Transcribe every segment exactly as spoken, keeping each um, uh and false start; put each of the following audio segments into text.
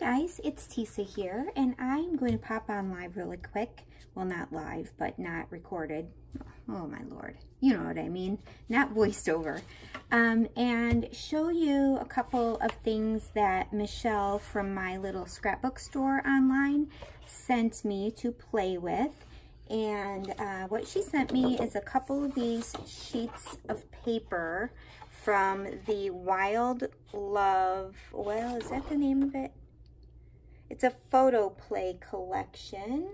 Hey guys, it's Tisa here, and I'm going to pop on live really quick. Well, not live, but not recorded. Oh my lord, you know what I mean. Not voiced over. Um, and show you a couple of things that Michelle from My Little Scrapbook Store online sent me to play with. And uh, what she sent me is a couple of these sheets of paper from the Wild Love, well, is that the name of it? It's a Photo Play collection.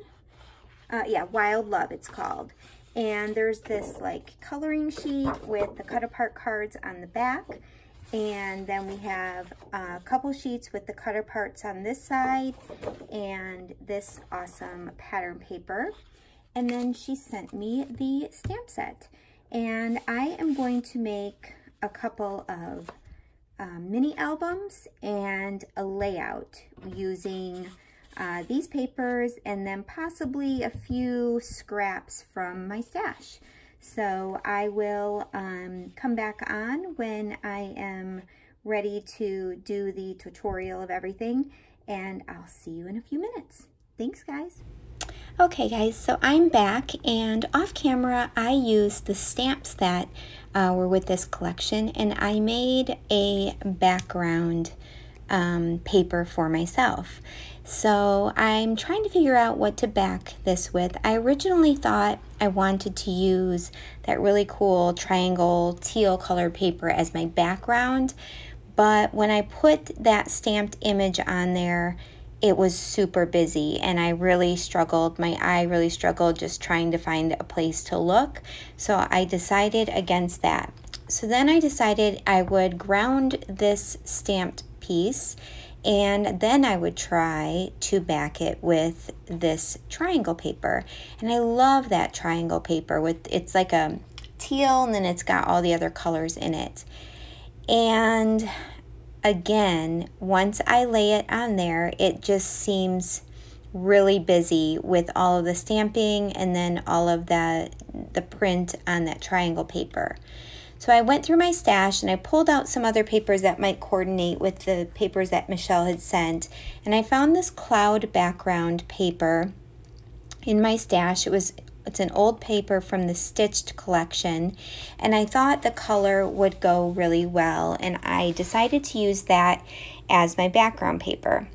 Uh, yeah, Wild Love it's called. And there's this like coloring sheet with the cut apart cards on the back. And then we have a couple sheets with the cut aparts on this side and this awesome pattern paper. And then she sent me the stamp set. And I am going to make a couple of uh, mini albums and a layout using uh, these papers and then possibly a few scraps from my stash. So I will um, come back on when I am ready to do the tutorial of everything, and I'll see you in a few minutes. Thanks guys. Okay guys, so I'm back, and off camera I used the stamps that uh, were with this collection, and I made a background um, paper for myself. So I'm trying to figure out what to back this with. I originally thought I wanted to use that really cool triangle teal colored paper as my background, but when I put that stamped image on there, it was super busy and I really struggled, my eye really struggled just trying to find a place to look. So I decided against that. So then I decided I would ground this stamped piece, and then I would try to back it with this triangle paper. And I love that triangle paper with, it's like a teal and then it's got all the other colors in it. And again, once I lay it on there, it just seems really busy with all of the stamping and then all of the, the print on that triangle paper. So I went through my stash and I pulled out some other papers that might coordinate with the papers that Michelle had sent. And I found this cloud background paper in my stash. It was It's an old paper from the Stitched collection, and I thought the color would go really well, and I decided to use that as my background paper.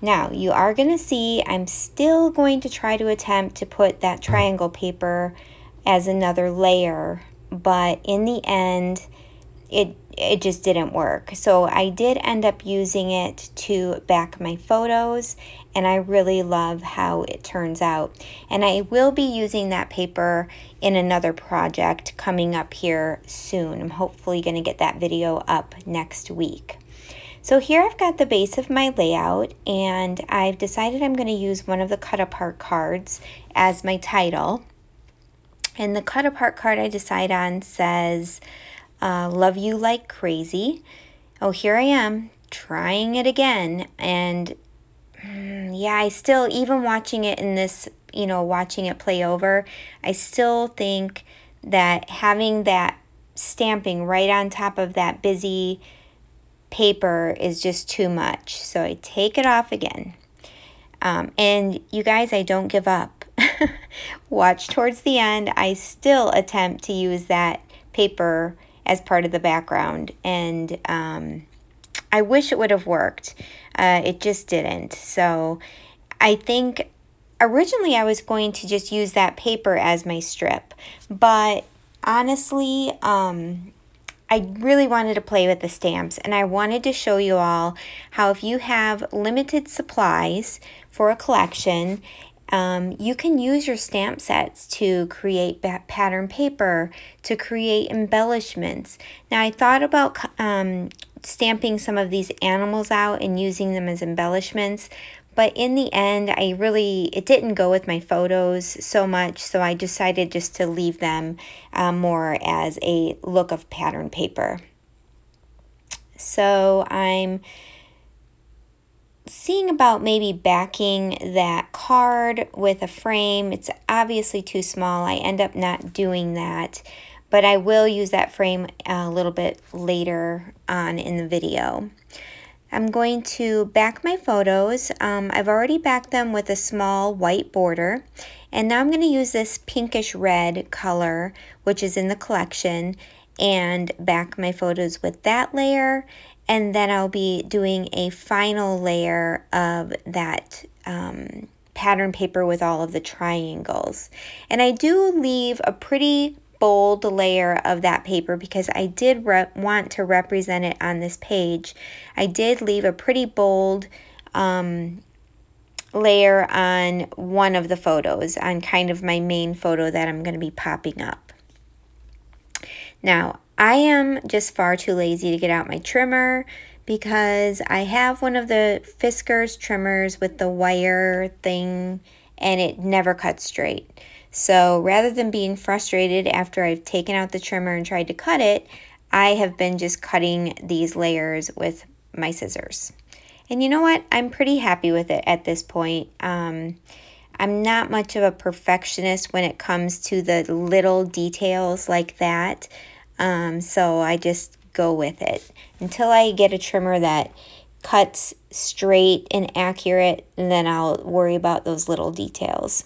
Now, you are going to see I'm still going to try to attempt to put that triangle paper as another layer, but in the end, it, it just didn't work. So I did end up using it to back my photos, and I really love how it turns out. And I will be using that paper in another project coming up here soon. I'm hopefully going to get that video up next week. So here I've got the base of my layout, and I've decided I'm going to use one of the cut apart cards as my title. And the cut apart card I decide on says, uh, Love You Like Crazy. Oh, here I am trying it again, and yeah, I still, even watching it in this, you know, watching it play over, I still think that having that stamping right on top of that busy paper is just too much. So I take it off again. Um, and you guys, I don't give up. Watch towards the end. I still attempt to use that paper as part of the background. And um, I wish it would have worked. Uh, it just didn't. So I think originally I was going to just use that paper as my strip, but honestly, um, I really wanted to play with the stamps, and I wanted to show you all how if you have limited supplies for a collection, um, you can use your stamp sets to create pattern paper, to create embellishments. Now I thought about um, stamping some of these animals out and using them as embellishments, but in the end I really it didn't go with my photos so much, so I decided just to leave them uh, more as a look of pattern paper. So I'm seeing about maybe backing that card with a frame. It's obviously too small. I end up not doing that, but I will use that frame a little bit later on in the video. I'm going to back my photos. Um, I've already backed them with a small white border. And now I'm going to use this pinkish red color, which is in the collection, and back my photos with that layer. And then I'll be doing a final layer of that um, pattern paper with all of the triangles. And I do leave a pretty bold layer of that paper because I did want to represent it on this page. I did leave a pretty bold um, layer on one of the photos, on kind of my main photo that I'm going to be popping up. Now, I am just far too lazy to get out my trimmer because I have one of the Fiskars trimmers with the wire thing and it never cuts straight. So rather than being frustrated after I've taken out the trimmer and tried to cut it, I have been just cutting these layers with my scissors. And you know what? I'm pretty happy with it at this point. Um, I'm not much of a perfectionist when it comes to the little details like that. Um, so I just go with it until I get a trimmer that cuts straight and accurate, and then I'll worry about those little details.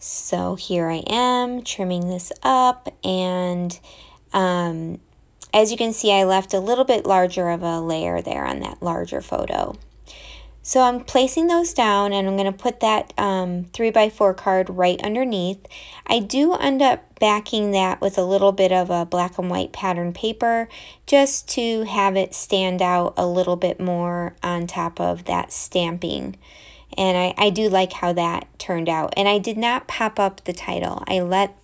So here I am trimming this up, and um, as you can see, I left a little bit larger of a layer there on that larger photo. So I'm placing those down, and I'm going to put that um, three by four card right underneath. I do end up backing that with a little bit of a black and white pattern paper just to have it stand out a little bit more on top of that stamping. And I, I do like how that turned out. And I did not pop up the title. I let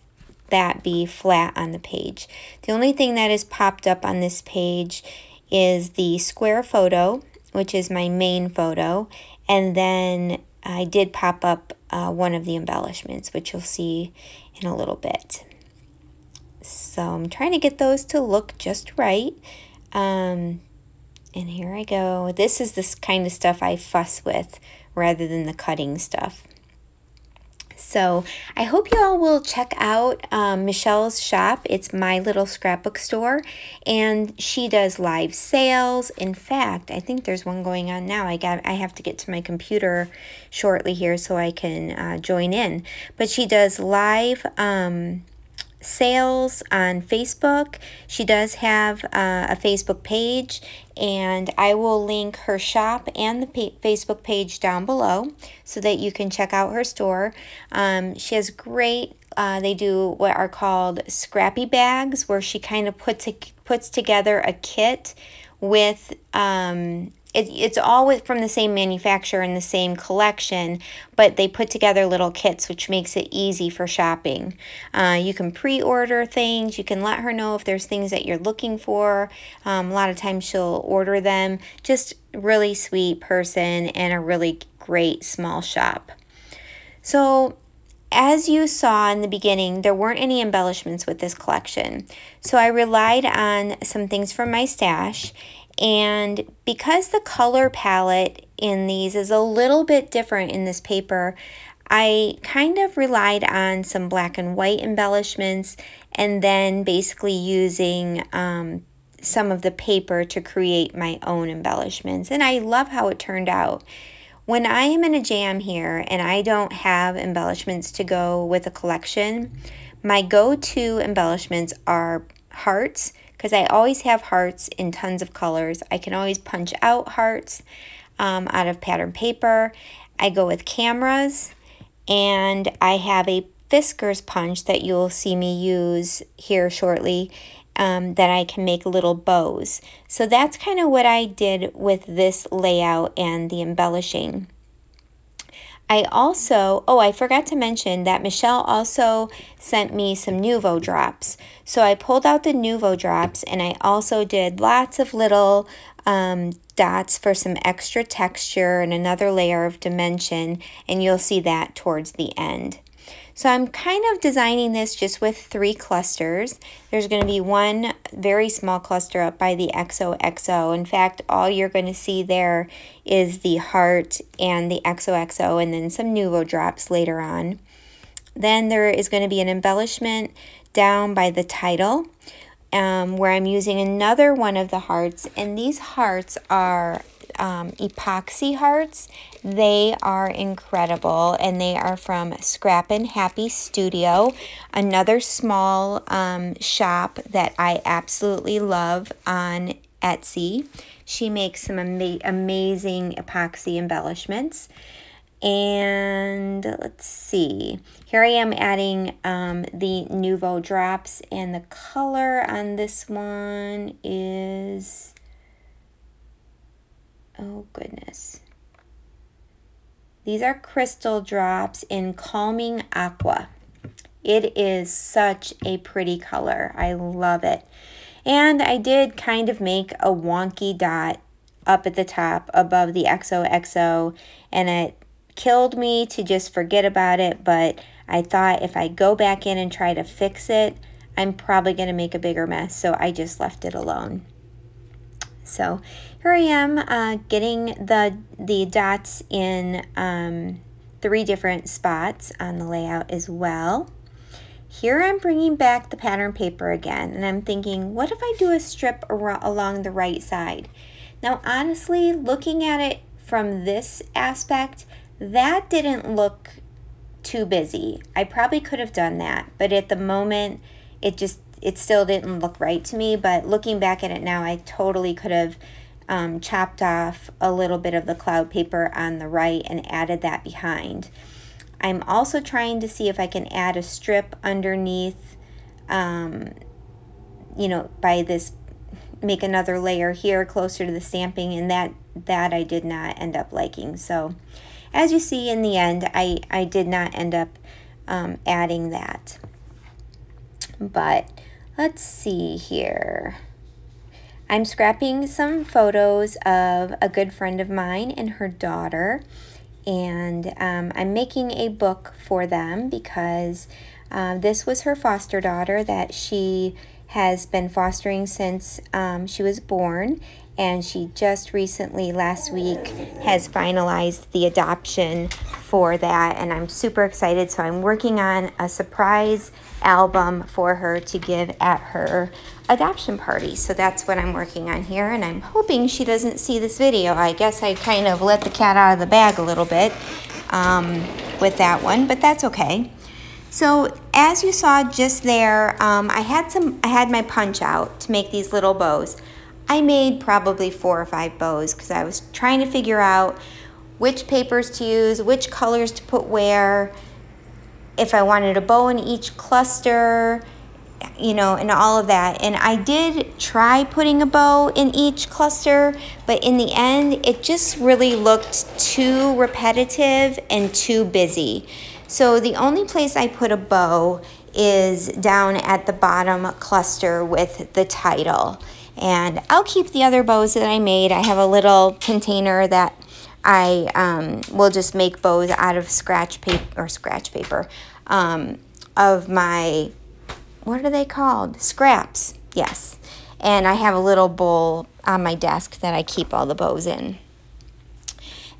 that be flat on the page. The only thing that is popped up on this page is the square photo, which is my main photo. And then I did pop up uh, one of the embellishments, which you'll see in a little bit. So I'm trying to get those to look just right. Um, and here I go. This is this kind of stuff I fuss with, rather than the cutting stuff. So I hope you all will check out um, Michelle's shop. It's My Little Scrapbook Store, and she does live sales. In fact, I think there's one going on now. I got I have to get to my computer shortly here so I can uh, join in. But she does live um, sales on Facebook. She does have uh, a Facebook page, and I will link her shop and the pa Facebook page down below so that you can check out her store. Um, she has great, uh, they do what are called scrappy bags, where she kind of puts, a, puts together a kit with um, It, it's all from the same manufacturer and the same collection, but they put together little kits, which makes it easy for shopping. Uh, you can pre-order things. You can let her know if there's things that you're looking for. Um, a lot of times she'll order them. Just really sweet person and a really great small shop. So as you saw in the beginning, there weren't any embellishments with this collection. So I relied on some things from my stash. And because the color palette in these is a little bit different in this paper, I kind of relied on some black and white embellishments and then basically using um, some of the paper to create my own embellishments. And I love how it turned out. When I am in a jam here and I don't have embellishments to go with a collection, my go-to embellishments are hearts, because I always have hearts in tons of colors. I can always punch out hearts um, out of pattern paper. I go with cameras, and I have a Fiskars punch that you'll see me use here shortly um, that I can make little bows. So that's kind of what I did with this layout and the embellishing. I also, oh, I forgot to mention that Michelle also sent me some Nuvo drops. So I pulled out the Nuvo drops, and I also did lots of little um, dots for some extra texture and another layer of dimension, and you'll see that towards the end. So I'm kind of designing this just with three clusters. There's going to be one very small cluster up by the X O X O. In fact, all you're going to see there is the heart and the X O X O, and then some Nuvo drops later on. Then there is going to be an embellishment down by the title. um, where I'm using another one of the hearts, and these hearts are um, epoxy hearts. They are incredible, and they are from Scrap and Happy Studio, another small um, shop that I absolutely love on Etsy. She makes some ama amazing epoxy embellishments. And let's see, here I am adding um, the Nuvo drops, and the color on this one is, oh goodness. These are crystal drops in Calming Aqua. It is such a pretty color, I love it. And I did kind of make a wonky dot up at the top above the X O X O, and it killed me to just forget about it, but I thought if I go back in and try to fix it, I'm probably gonna make a bigger mess, so I just left it alone. So here I am uh, getting the, the dots in um, three different spots on the layout as well. Here I'm bringing back the pattern paper again, and I'm thinking, what if I do a strip along the right side? Now, honestly, looking at it from this aspect, that didn't look too busy. I probably could have done that, but at the moment, it just, it still didn't look right to me. But looking back at it now, I totally could have um, chopped off a little bit of the cloud paper on the right and added that behind. I'm also trying to see if I can add a strip underneath, um, you know, by this, make another layer here closer to the stamping, and that, that I did not end up liking. So as you see in the end, I, I did not end up um, adding that. But let's see here. I'm scrapping some photos of a good friend of mine and her daughter. And um, I'm making a book for them because uh, this was her foster daughter that she has been fostering since um, she was born, and she just recently, last week, has finalized the adoption for that, and I'm super excited. So I'm working on a surprise album for her to give at her adoption party. So that's what I'm working on here, and I'm hoping she doesn't see this video. I guess I kind of let the cat out of the bag a little bit um, with that one, but that's okay. So as you saw just there, um, I had some, I had my punch out to make these little bows. I made probably four or five bows because I was trying to figure out which papers to use, which colors to put where, if I wanted a bow in each cluster, you know, and all of that. And I did try putting a bow in each cluster, but in the end, it just really looked too repetitive and too busy. So the only place I put a bow is down at the bottom cluster with the title. And I'll keep the other bows that I made. I have a little container that I um, will just make bows out of scratch paper, or scratch paper, um, of my, what are they called? Scraps, yes. And I have a little bowl on my desk that I keep all the bows in.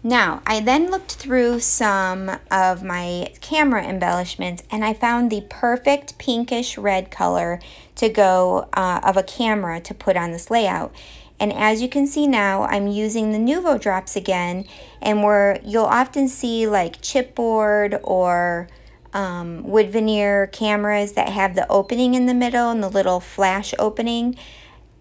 Now, I then looked through some of my camera embellishments, and I found the perfect pinkish red color to go uh, of a camera to put on this layout. And as you can see now, I'm using the Nuvo drops again, and where you'll often see like chipboard or um, wood veneer cameras that have the opening in the middle and the little flash opening.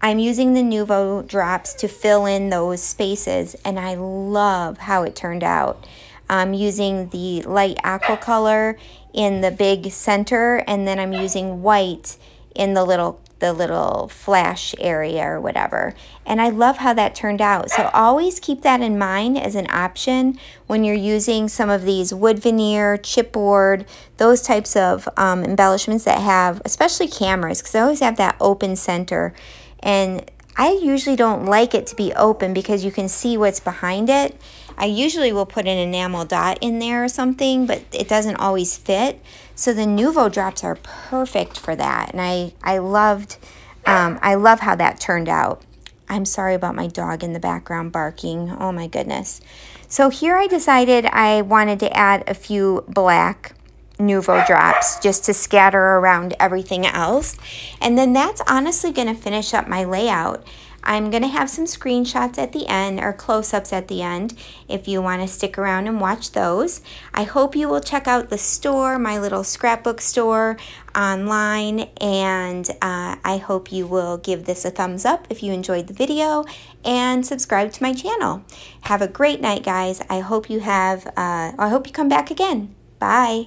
I'm using the Nuvo drops to fill in those spaces, and I love how it turned out. I'm using the light aqua color in the big center, and then I'm using white in the little the little flash area or whatever. And I love how that turned out. So always keep that in mind as an option when you're using some of these wood veneer, chipboard, those types of um, embellishments that have, especially cameras, because they always have that open center. And I usually don't like it to be open because you can see what's behind it. I usually will put an enamel dot in there or something, but it doesn't always fit. So the Nuvo drops are perfect for that. And I, I loved, um, I love how that turned out. I'm sorry about my dog in the background barking. Oh my goodness. So here I decided I wanted to add a few black Nuvo drops just to scatter around everything else. And then that's honestly going to finish up my layout. I'm going to have some screenshots at the end, or close-ups at the end, if you want to stick around and watch those. I hope you will check out the store, My Little Scrapbook Store, online, and uh, I hope you will give this a thumbs up if you enjoyed the video and subscribe to my channel. Have a great night, guys. I hope you have, uh, I hope you come back again. Bye.